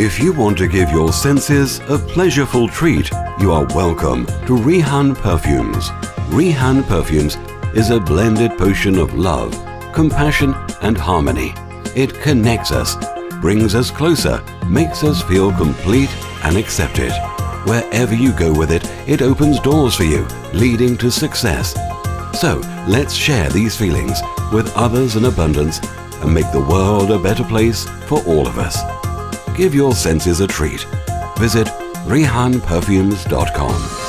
If you want to give your senses a pleasureful treat, you are welcome to Rehan Perfumes. Rehan Perfumes is a blended potion of love, compassion and harmony. It connects us, brings us closer, makes us feel complete and accepted. Wherever you go with it, it opens doors for you, leading to success. So let's share these feelings with others in abundance and make the world a better place for all of us. Give your senses a treat. Visit RehanPerfumes.com.